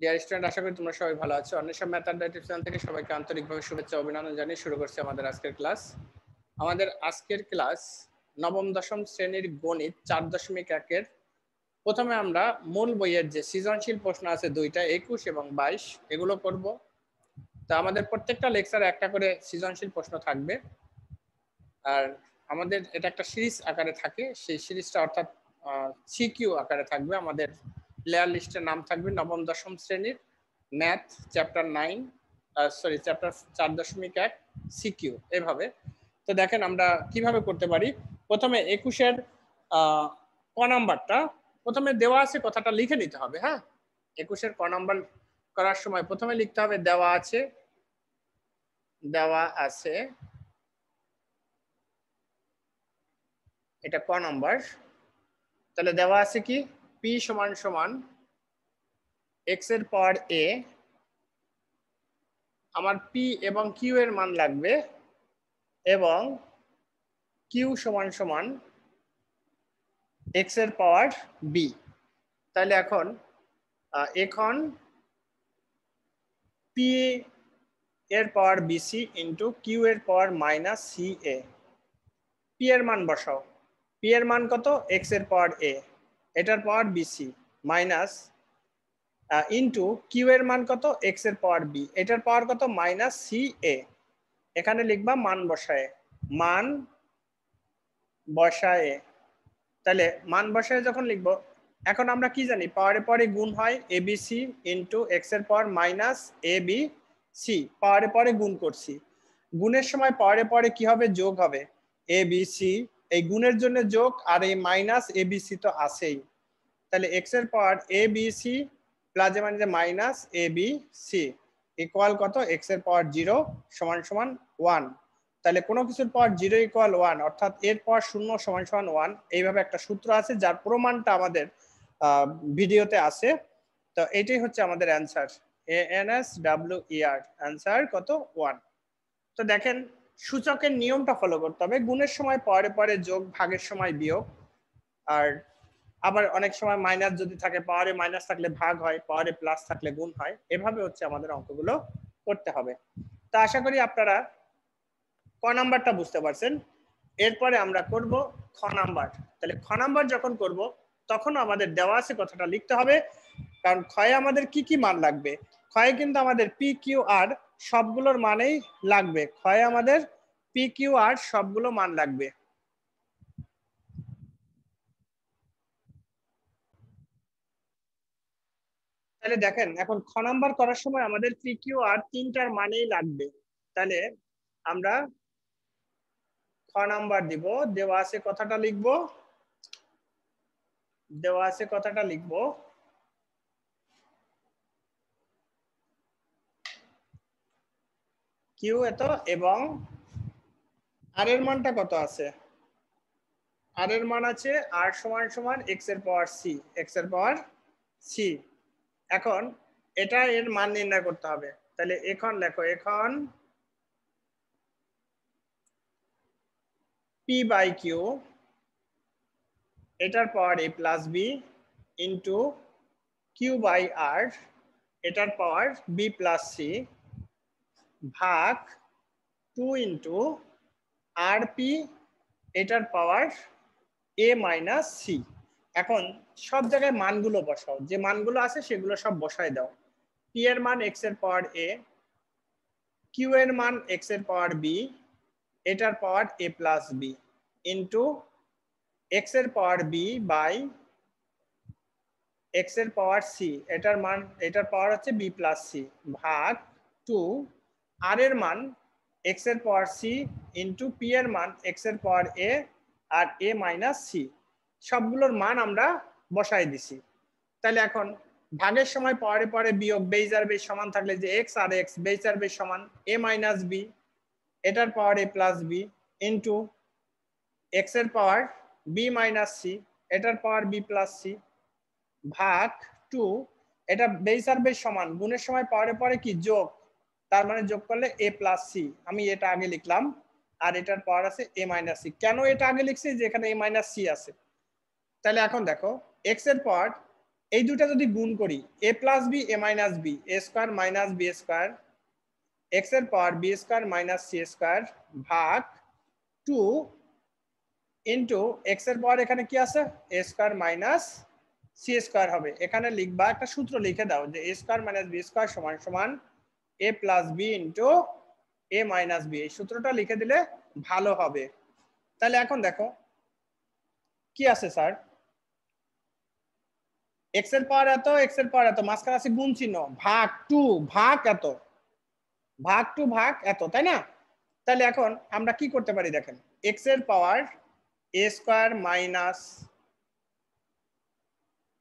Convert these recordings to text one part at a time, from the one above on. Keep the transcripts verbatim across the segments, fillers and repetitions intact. Dear student, আশা করি তোমরা সবাই ভালো আছো। অন্বেষণ ম্যাথ অ্যান্ড ডায়েট চ্যানেল থেকে সবাইকে আন্তরিকভাবে শুভেচ্ছা অভিনন্দন জানিয়ে শুরু করছি আমাদের আজকের ক্লাস। আমাদের আজকের ক্লাস নবম দশম শ্রেণীর গণিত চার দশমিক একের। প্রথমে আমরা মূল বইয়ের যে সৃজনশীল প্রশ্ন আছে দুইটা, একুশ এবং বাইশ, এগুলো করব। তা আমাদের প্রত্যেকটা লেকচারে একটা করে সৃজনশীল প্রশ্ন থাকবে, আর আমাদের এটা একটা সিরিজ আকারে থাকে। সেই সিরিজটা অর্থাৎ সিকিউ আকারে থাকবে। আমাদের প্লেয়ার লিস্টের নাম থাকবে নবম দশম শ্রেণীর math chapter nine sorry chapter চার দশমিক এক সিকিউ, এভাবে। তো দেখেন আমরা কিভাবে করতে পারি। প্রথমে একুশের ক নাম্বারটা, প্রথমে দেওয়া আছে কথাটা লিখে নিতে হবে। হ্যাঁ, একুশের ক নাম্বার করার সময় প্রথমে লিখতে হবে দেওয়া আছে, দেওয়া আছে, এটা ক নাম্বার। তাহলে দেওয়া আছে কি, পি সমান সমান এক্স এর পাওয়ার এ। আমার পি এবং কিউ এর মান লাগবে, এবং কিউ সমান সমান এক্স এর পাওয়ার বি। তাহলে এখন এখন পি এর পাওয়ার বিসি ইন্টু কিউ এর power minus C A. P এর মান বসাও, পি এর মান কত, এক্স এর পাওয়ার এ, এটার power BC, minus into Q এর মান কত, এক্স এর পাওয়ার বি, এটার পাওয়ার কত, মাইনাস সি এ। এখানে লিখবা মান বসায়, মান বসায়। তাহলে মান বসায় যখন লিখব, এখন আমরা কি জানি, পাওয়ারে পরে গুণ হয়, A B C into X এর power minus A B C, পাওয়ারে পরে গুণ করছি। গুণের সময় পাওয়ারে পরে কি হবে, যোগ হবে। এ বি সি এই গুণের জন্য যোগ, আর এই মাইনাস এ বি সি তো আছেই। তাহলে এক্স এর power A B C plus A মানে minus A B C equal কত, এক্স এর পাওয়ার জিরো সমান সমান ওয়ান। তাহলে কোনো কিছুর পাওয়ার জিরো ইকুয়াল ওয়ান, অর্থাৎ এর পাওয়ার শূন্য সমান সমান ওয়ান। এইভাবে একটা সূত্র আছে, যার প্রমাণটা আমাদের ভিডিওতে আছে। তো এটাই হচ্ছে আমাদের answer, A N S W E R, answer কত, ওয়ান। তো দেখেন সূচকের নিয়মটা ফলো করতে হবে। গুণের সময় পরে পরে যোগ, ভাগের সময় বিয়োগ, আর আবার অনেক সময় মাইনাস যদি থাকে, পাওয়ারে মাইনাস থাকলে ভাগ হয়, পাওয়ারে প্লাস থাকলে গুণ হয়। এভাবে হচ্ছে আমাদের অঙ্কগুলো করতে হবে। তো আশা করি আপনারা ক নাম্বারটা বুঝতে পারছেন। এরপরে আমরা করব খ নাম্বার। তাহলে খ নাম্বার যখন করব, তখন আমাদের দেওয়া আছে কথাটা লিখতে হবে, কারণ ক্ষয়ে আমাদের কি কি মান লাগবে। ক্ষয়ে কিন্তু আমাদের পি কিউ আর সবগুলোর মানেই লাগবে। ক্ষয়ে আমাদের পি কিউ আর সবগুলো মান লাগবে। তাহলে দেখেন এখন খ নাম্বার করার সময় আমাদের পি কিউ আর তিনটার মানেই লাগবে। তাহলে আমরা খ নাম্বার দিব, দেওয়া আছে কথাটা লিখব, দেওয়া আছে কথাটা লিখব, কিউ এত এবং আর এর মানটা কত আছে, আর এর মান আছে আর সমান সমান এক্স এর পাওয়ার সি, এক্স এর পাওয়ার সি। এখন এটা এর মান নির্ণয় করতে হবে। তাহলে এখন লেখো, এখন পি বাই কিউ, এটার power A plus B into Q by R, এটার পাওয়ার বি প্লাস সি, ভাগ টু ইন্টু আর পি, এটার পাওয়ার এ মাইনাস সি। এখন সব জায়গায় মানগুলো বসাও, যে মানগুলো আছে সেগুলো সব বসায় দাও। পি এর মান এক্স এর পাওয়ার এ, কিউ এর মান এক্স এর পাওয়ার বি, এটার power A plus B into X এর পাওয়ার বি বাই এক্স এর পাওয়ার সি, এটার মান এটার পাওয়ার হচ্ছে বি প্লাস সি, ভাগ টু আর এর মান এক্স এর পাওয়ার সি ইন্টু পি এর মান এক্স এর পাওয়ার এ আর এ মাইনাস সি। সবগুলোর মান আমরা বসাই দিছি। তাহলে এখন ভাগের সময় পরে পরে বিয়োগ, বেইজার বেশ সমান থাকলে যে এক্স আর এক্স, বেইজার বেশ সমান এ মাইনাস বি, এটার power A plus B into X এর পাওয়ার বি মাইনাস সি, এটার পাওয়ার বি প্লাস সি, ভাগ টু, এটা বেইজার বেশ সমান, গুণের সময় পরে পরে কি যোগ, তার মানে যোগ করলে এ প্লাস সি। আমি এটা আগে লিখলাম, আর এটার পাওয়ার আছে এ মাইনাস সি। কেন এটা আগে লিখছি, যে এখানে এ মাইনাস সি আছে। তাহলে এখন দেখো, এক্স এর পাওয়ার এই দুটো যদি গুণ করি a plus b a minus b a square minus b square x এর power b square minus c square ভাগ two into x এর পাওয়ার এখানে কি আছে a square minus c square হবে এখানে লিখবা একটা সূত্র লিখে দাও যে a square minus b square সমান সমান a plus b into a minus b এই সূত্রটা লিখে দিলে ভালো হবে তাহলে এখন দেখো কি আছে স্যার x এর পাওয়ার এত x এর পাওয়ার এত মাঝখানে আছে গুণ চিহ্ন ভাগ two ভাগ এত ভাগ two ভাগ এত তাই না তাহলে এখন আমরা কি করতে পারি দেখেন x এর power a square minus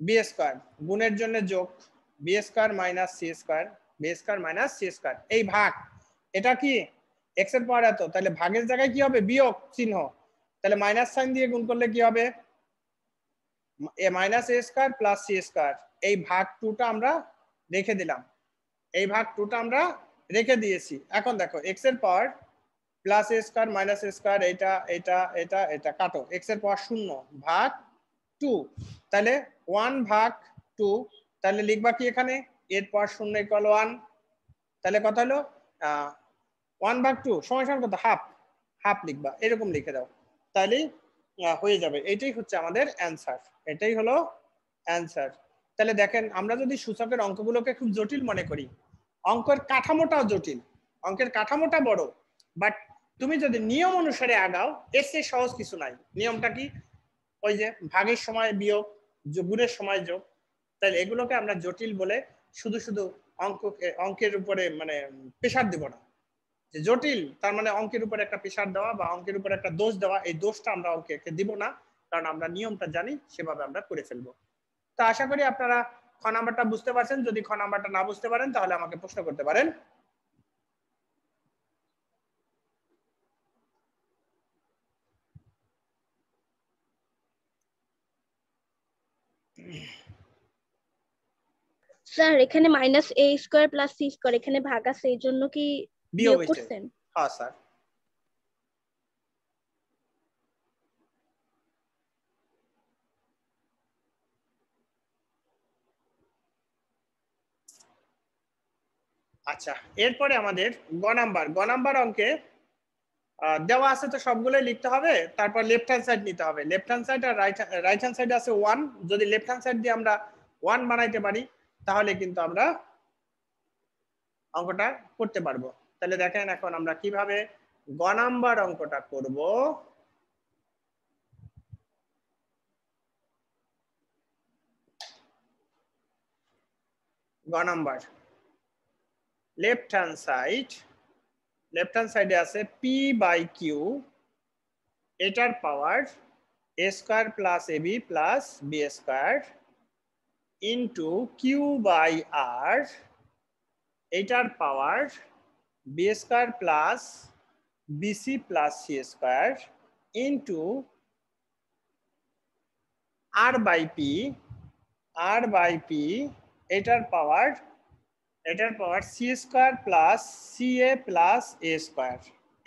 b square গুণের জন্য যোগ b square minus c square b square minus c square এই ভাগ এটা কি x এর পাওয়ার এত তাহলে ভাগের জায়গায় কি হবে বিয়োগ চিহ্ন তাহলে মাইনাস সাইন দিয়ে গুণ করলে কি হবে a minus a square plus c square এই ভাগ two টা আমরা রেখে দিলাম এই ভাগ two টা আমরা রেখে দিয়েছি এখন দেখো x এর পাওয়ার plus a square minus a square এটা এটা এটা এটা কাটো x এর পাওয়ার শূন্য ভাগ two তাহলে one ভাগ two তাহলে লিখবা কি এখানে a এর পাওয়ার শূন্য equal one তাহলে কত হলো one ভাগ two সমান সমান কত half half লিখবা এরকম লিখে দাও তাহলে হয়ে যাবে এটাই হচ্ছে আমাদের অ্যানসার এটাই হলো অ্যানসার তাহলে দেখেন আমরা যদি সূচকের অঙ্কগুলোকে খুব জটিল মনে করি অঙ্কের কাঠামোটাও জটিল অঙ্কের কাঠামোটা বড় বাট তুমি যদি নিয়ম অনুসারে আগাও এর চেয়ে সহজ কিছু নাই নিয়মটা কি ওই যে ভাগের সময় বিয়োগ গুণের সময় যোগ তাহলে এগুলোকে আমরা জটিল বলে শুধু শুধু অঙ্ক অঙ্কের উপরে মানে প্রেসার দেব না যে জটিল তার মানে অঙ্কের উপর একটা প্রেসার দেওয়া বা অঙ্কের উপর একটা দোষ দেওয়া এই দোষটা আমরা অঙ্কে দিব না কারণ আমরা নিয়মটা জানি সেভাবে আমরা করে ফেলবো তো আশা করি আপনারা খ নাম্বারটা বুঝতে পারছেন যদি খ নাম্বারটা না বুঝতে পারেন তাহলে আমাকে প্রশ্ন করতে পারেন স্যার এখানে minus a square plus c square এখানে ভাগ আছে এর জন্য কি বিয়োগ করছেন হ্যাঁ স্যার আচ্ছা এরপরে আমাদের গ নাম্বার গ নাম্বার অঙ্কে দেওয়া আছে তো সবগুলোই লিখতে হবে তারপর লেফট হ্যান্ড সাইড নিতে হবে লেফট হ্যান্ড সাইড আর রাইট রাইট হ্যান্ড সাইড আছে one যদি লেফট হ্যান্ড সাইড দিয়ে আমরা one বানাইতে পারি তাহলে কিন্তু আমরা অঙ্কটা করতে পারবো তাহলে দেখেন এখন আমরা কিভাবে গ নাম্বার অঙ্কটা করব গ number left hand side left hand side e ache p by q etar power a square plus ab plus b square into q by r etar power b square plus bc plus c square into r by p r by p etar power এটার power c square plus ca plus a square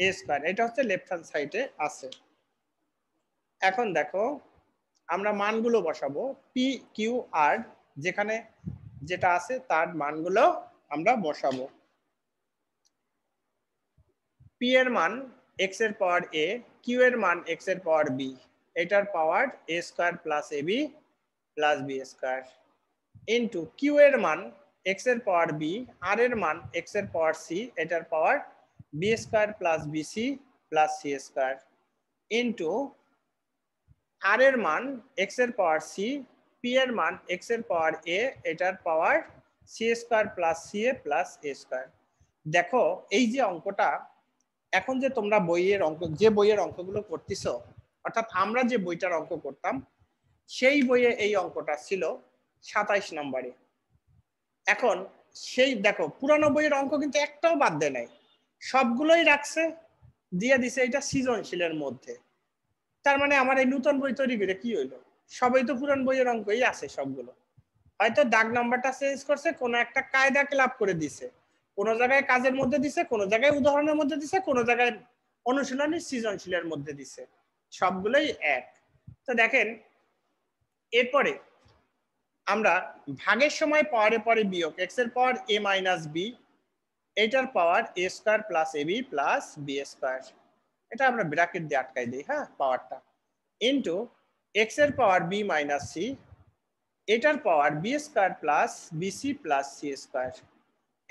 a square এটা হচ্ছে left hand সাইডে আছে এখন দেখো আমরা মানগুলো বসাবো p q r যেখানে যেটা আছে তার মানগুলো আমরা বসাবো p এর মান x এর পাওয়ার a q এর মান x এর পাওয়ার b এটার power a square plus ab plus b square into q এর মান x এর পাওয়ার b r এর মান x এর পাওয়ার c এটার power b square plus bc plus c square into r এর মান x এর পাওয়ার c p এর মান x এর পাওয়ার a এটার power c square plus ca plus a square দেখো এই যে অঙ্কটা এখন যে তোমরা বইয়ের অঙ্ক যে বইয়ের অঙ্কগুলো করতেছো অর্থাৎ আমরা যে বইটার অঙ্ক করতাম সেই বইয়ে এই অঙ্কটা ছিল সাতাইশ নম্বরে এখন সেই দেখো পুরানো বইয়ের অঙ্ক কিন্তু একটাও বাদ দেয় নাই সবগুলোই রাখছে দিয়ে দিছে এটা সৃজনশীলের মধ্যে তার মানে আমার এই নতুন বই তৈরি করে কি হইলো সবাই তো পুরান বইয়ের অঙ্কই আছে সবগুলো হয়তো দাগ নাম্বারটা চেঞ্জ করছে কোনো একটা কায়দা ক্লাব করে দিছে কোনো জায়গায় কাজের মধ্যে দিছে কোনো জায়গায় উদাহরণের মধ্যে দিছে কোনো জায়গায় অনুশীলনী সৃজনশীলের মধ্যে দিছে সবগুলোই এক তো দেখেন এরপরে আমরা ভাগের সময় পাওয়ারে পরে বিয়োগ x এর পাওয়ার a minus b এটার power a square plus ab plus b square এটা আমরা ব্র্যাকেট দিয়ে আটকাই দেই হ্যাঁ পাওয়ারটা ইনটু x এর পাওয়ার b minus c এটার power b square plus bc plus c square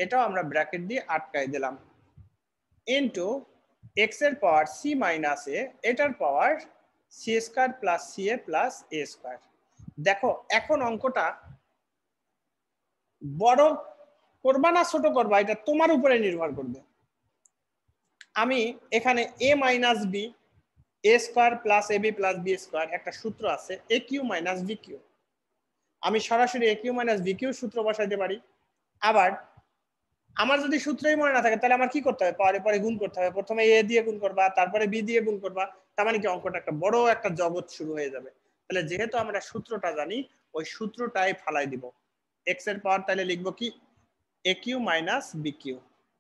এটাও আমরা ব্র্যাকেট দিয়ে আটকাই দিলাম ইনটু x এর পাওয়ার c minus a এটার power c square plus ca plus a square দেখো এখন অঙ্কটা বড় করবা না ছোট করবা এটা তোমার উপরে নির্ভর করবে আমি এখানে a - b a² + ab + b² একটা সূত্র আছে aq - bq আমি সরাসরি aq - bq সূত্র বসাইতে পারি আবার আমার যদি সূত্রই মনে না থাকে তাহলে আমার কি করতে হবে পরে পরে গুণ করতে হবে প্রথমে a দিয়ে গুণ করবা তারপরে b দিয়ে গুণ করবা তার মানে কি অঙ্কটা একটা বড় একটা জগৎ শুরু হয়ে যাবে তাহলে যেহেতু আমরা সূত্রটা জানি ওই সূত্রটাই ফালাই দিব x এর পাওয়ার তাহলে লিখব কি aq - bq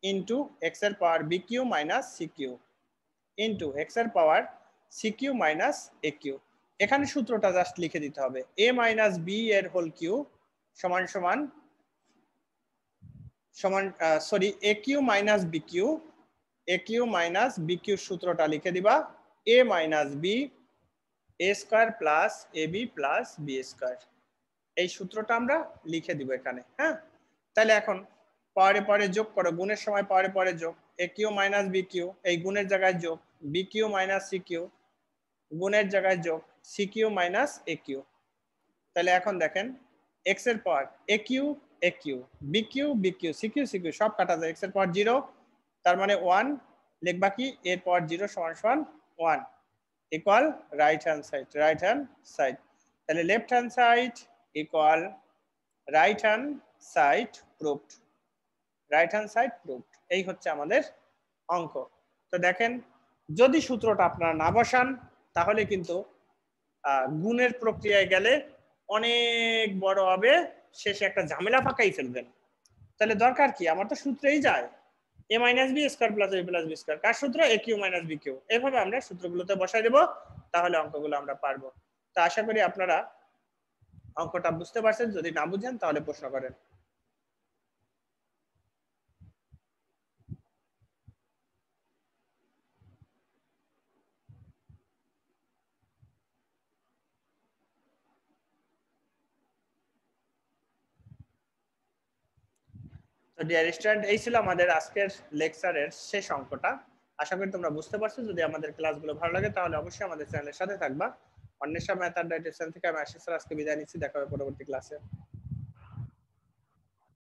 * x এর পাওয়ার bq - cq * x এর পাওয়ার cq - aq এখানে সূত্রটা জাস্ট লিখে দিতে হবে a - b এর হোল কিউ সমান সমান সমান sorry aq - bq aq - bq সূত্রটা লিখে দিবা a - b a square plus ab plus b square এই সূত্রটা আমরা লিখে দিব এখানে হ্যাঁ তাহলে এখন পাওয়ারে পাওয়ারে যোগ করো গুণের সময় পাওয়ারে পাওয়ারে যোগ aq - bq এই গুণের জায়গায় যোগ bq - cq গুণের জায়গায় যোগ cq - aq তাহলে এখন দেখেন x এর পাওয়ার aq aq bq bq cq cq সব কাটা যায় x এর পাওয়ার জিরো তার মানে one লিখবা কি a এর power zero = one equal right hand side right hand side then left hand side equal right hand side proved right hand side proved এই হচ্ছে আমাদের অঙ্ক তো দেখেন যদি সূত্রটা আপনারা না বসান তাহলে কিন্তু গুণের প্রক্রিয়ায় গেলে অনেক বড় হবে শেষে একটা ঝামেলা পাকাই ফেলবেন তাহলে দরকার কি আমার তো সূত্রেই যায় a - b square plus a plus b square কার সূত্র aq - bq এভাবে আমরা সূত্রগুলোতে বসাই দেব তাহলে অঙ্কগুলো আমরা পারবো তো আশা করি আপনারা অঙ্কটা বুঝতে পারছেন যদি না বুঝেন তাহলে প্রশ্ন করেন তো ডিয়ার স্টুডেন্ট এই ছিল আমাদের আজকের লেকচারের শেষ অঙ্কটা আশা করি তোমরা বুঝতে পারছো যদি আমাদের ক্লাসগুলো ভালো লাগে তাহলে অবশ্যই আমাদের চ্যানেলের সাথে থাকবা Anwesha math Adda YouTube channel থেকে আমি আশিস স্যার আজকে বিদায় নিচ্ছি দেখা হবে পরবর্তী ক্লাসে